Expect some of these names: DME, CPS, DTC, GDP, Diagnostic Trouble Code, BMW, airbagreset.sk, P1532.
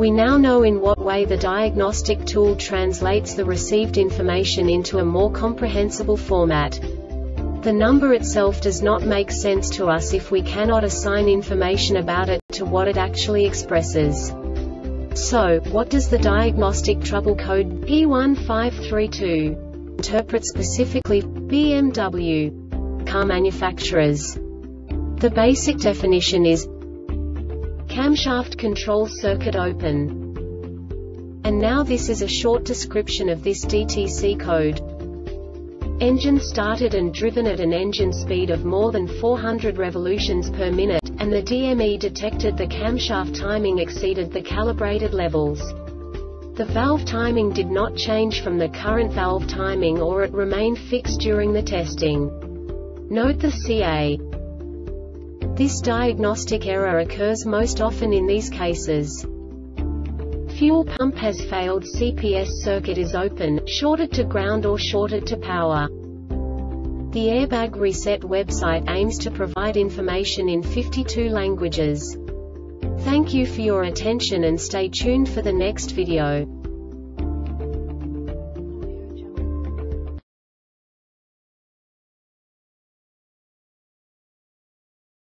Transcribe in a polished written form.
We now know in what way the diagnostic tool translates the received information into a more comprehensible format. The number itself does not make sense to us if we cannot assign information about it to what it actually expresses. So, what does the diagnostic trouble code P1532 interpret specifically for BMW car manufacturers? The basic definition is camshaft control circuit open. And now this is a short description of this DTC code. Engine started and driven at an engine speed of more than 400 revolutions per minute, and the DME detected the camshaft timing exceeded the calibrated levels. The valve timing did not change from the current valve timing, or it remained fixed during the testing. Note the CA. This diagnostic error occurs most often in these cases. Fuel pump has failed, CPS circuit is open, shorted to ground or shorted to power. The Airbag Reset website aims to provide information in 52 languages. Thank you for your attention and stay tuned for the next video.